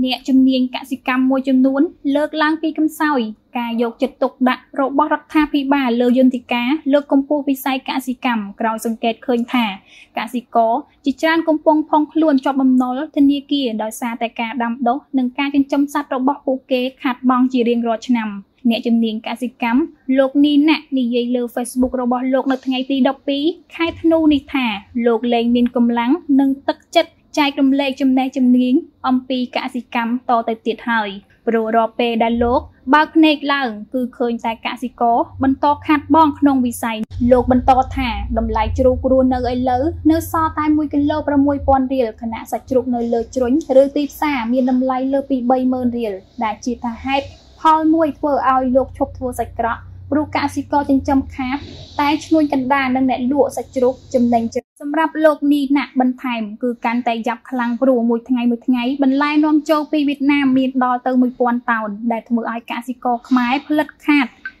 Nẹ châm niên cả dịch cam môi chân nuốn, lợt lang pi cam soi, cà dọc chật tục đạn rộ bó rắc tha pi bà lơ dân thị cá, lợt công phu pi sai cả dịch cam, rồi dừng kẹt khơi thả, cả dịch có, chỉ trang công pong phong luôn cho bầm nó thân như kia, đòi xa tại cả đầm đốt, nâng ca trên châm sát rộ bó phú kế, khát bong chỉ riêng rồi nằm. Nẹ châm niên cả dịch cắm, lột ni nạ, ni dây lơ Facebook rộ bó lột nợt ngay ti đọc pi, khai thanu ni thả, lột lên miên cầm lắng, nâng tất chất. Trái cầm lệ châm nè châm nghiến, ông pi cả dịch cắm to tới tiệt hời. Bro rô pê đá lốt, bác nếch là ứng cư khơi tại cả dịch có, bần to khát bong nông vi say. Lột bần to thả, đầm lại chụp rùa nơi ấy lỡ, nơi so tai mùi kinh lô pra mùi pon riêl, khả nạ sạch chụp nơi lỡ trốn, rơi tiếp xa, miền đầm lại lỡ pi bay mơn riêl, đã chia tha hết. Hòi mùi vỡ ao lột chụp thua sạch rõ, bro cả dịch có chân châm khát, tay chui cành đà nâng nẹ lụa sạch chụp châm nành chụp. សម្រាប់លោកនេះណាក់បន្ថែមគឺការតែងយ៉ាប់ខ្លាំងព្រោះមួយថ្ងៃមួយថ្ងៃបន្លែនាំចូលពីវៀតណាមមានដល់ទៅ ជាស្ដែងនៅក្នុងរដូវនៃការប្រមូ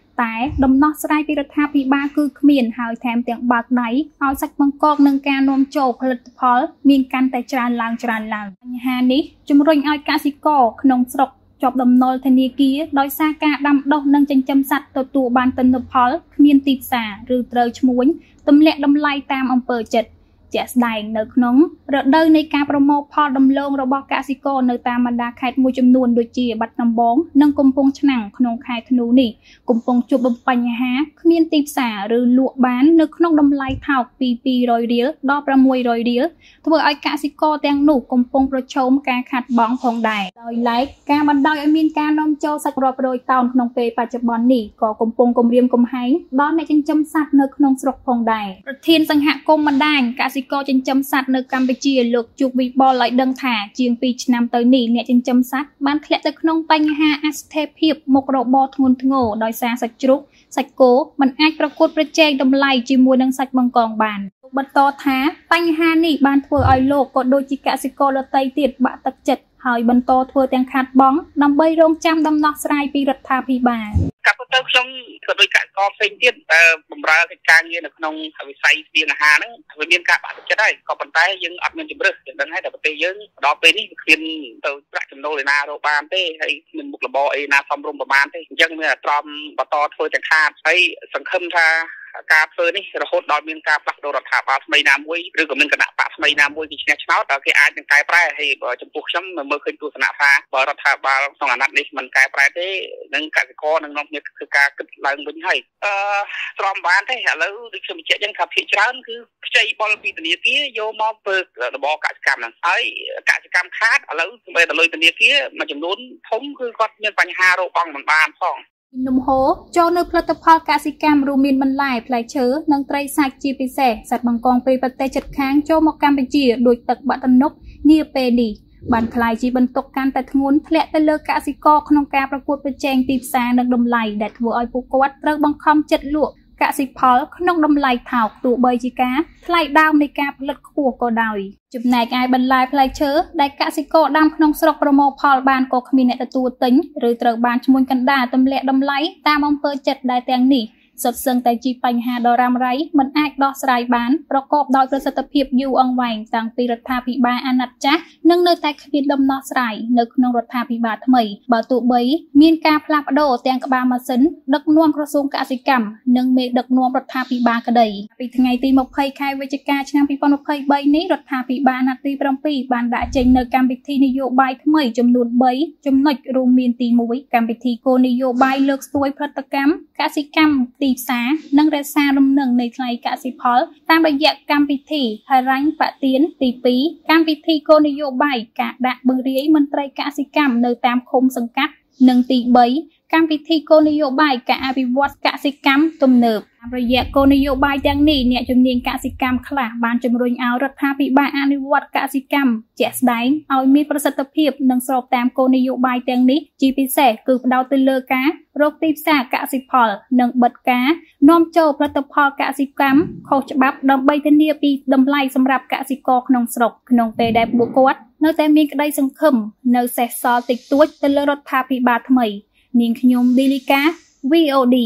លផលដំឡូងរបស់កសិករនៅតាមបណ្ដាខេត្តមួយចំនួនដូចជាបាត់ដំបងនិងកំពង់ឆ្នាំងក្នុងខែធ្នូនេះកំពុងជួបបំបញ្ហាគ្មានទីផ្សារឬត្រូវឈ្មួញទម្លាក់តម្លៃតាមអំពើចិត្តជាស្ដែងនៅក្នុងរដូវនៃការប្រមូលផលដំឡូងរបស់កសិករនៅតាមបណ្ដាខេត្តមួយចំនួនដូចជាបាត់ដំបងនិងក្នុងតម្លៃថោកពី 200រៀលដល់ 600រៀលធ្វើឲ្យកសិករទាំងនោះកំពុងប្រឈមការខាតបង់ផងដែរដោយឡែក ការបណ្ដោយឲ្យមានការនាំចូលសាច់ក្រោបដោយតោងក្នុងពេលបច្ចុប្បន្ននេះក៏កំពុងគម្រាមកំហែងដល់អ្នកចិញ្ចឹមសត្វនៅក្នុងស្រុកផងដែរប្រធានសង្ហគមបណ្ដាញកសិករចិញ្ចឹមសត្វនៅកម្ពុជាលោកជុកវិបុលឲ្យដឹងថាជាង 2 ឆ្នាំទៅនេះអ្នកចិញ្ចឹមសត្វបានធ្លាក់ទៅក្នុងបញ្ហាអស្ថិភាពមុខរបរធ្ងន់ធ្ងរដោយសារសាច់ជ្រូកសាច់គោមិនអាចប្រកួតប្រជែងតម្លៃជាមួយនឹងសាច់បង្កងបាន បន្តធ្វើទាំងខាត់បងដើម្បីរងចាំដំណោះស្រាយពីរដ្ឋាភិបាល ការធ្វើនេះរហូតដល់មានការផ្លាស់ប្ដូររដ្ឋាភិបាលថ្មីណាមួយឬក៏មានគណៈបកថ្មីណាមួយវាជាឆ្នះឆ្នោតដល់គេអាចនឹងកែប្រែហើយបើចំពោះខ្ញុំមើលឃើញទស្សនៈថាបើរដ្ឋាភិបាលក្នុងអាណត្តិនេះមិន នំហូចូលនៅផលិតផលកសិកម្មរួមមានបន្លែផ្លែឈើនិងត្រីសាច់ជាពិសេសសត្វបង្កងពេលប្រទេសជិតខាងចូលមកកម្ពុជាដោយទឹកបាត់ទំនប់នេះពេលនេះបានខ្លាយជាបន្ទុកកាន់តែធ្ងន់ធ្លាក់ទៅលើកសិករក្នុងការប្រកួតប្រជែងទីផ្សារនិងតម្លៃដែលធ្វើឲ្យពួកគាត់ត្រូវបង្ខំចិត្តលក់កសិផលក្នុងតម្លៃថោកទោះបីជាការថ្លៃដើមនៃការផលិតខ្ពស់ក៏ដោយ ចំណែកឯបន្លែផ្លែឈើដែលកសិករដាំក្នុងស្រុកប្រមូលផលបានក៏គ្មានអ្នកទទួលទិញឬត្រូវបានឈ្មួញកណ្ដាលទម្លាក់តម្លៃតាមអំពើចិត្តដែលទាំងនេះសុទ្ធសឹងតែជាបញ្ហាដ៏រ៉ាំរ៉ៃមិនអាចដោះស្រាយបានប្រកបដោយប្រសិទ្ធភាពយូរអង្វែងតាំងពីរដ្ឋាភិបាលអាណត្តិចាស់និងនៅតែគ្មានដំណោះស្រាយនៅក្នុងរដ្ឋាភិបាលថ្មីបើទោះបីមានការផ្លាស់ប្ដូរទាំងក្បាលម៉ាស៊ីនដឹកនាំក្រសួងកសិកម្មនិងមេដឹកនាំរដ្ឋាភិបាលក្តី ពីថ្ងៃទី 20 ខែវិច្ឆិកាឆ្នាំ 2023 រយៈគោលនយោបាយទាំងនេះអ្នកជំនាញកសិកម្មខ្លះបានជំរុញឲ្យរដ្ឋាភិបាលអនុវត្តកសិកម្មជាក់ស្ដែងឲ្យមានប្រសិទ្ធភាពនិងស្របតាមគោលនយោបាយទាំងនេះជាពិសេសគឺផ្ដោតទៅលើការរកទីផ្សារកសិផលនិងបិទការនាំចូលផលិតផលកសិកម្មខុសច្បាប់ដើម្បីធានាពីតម្លៃសម្រាប់កសិករក្នុងស្រុកក្នុងពេលដែលពួកគាត់នៅតែមានក្តីសង្ឃឹមនៅសេសសល់តិចតួចទៅលើរដ្ឋាភិបាលថ្មីនាងខ្ញុំឌីលីកា VOD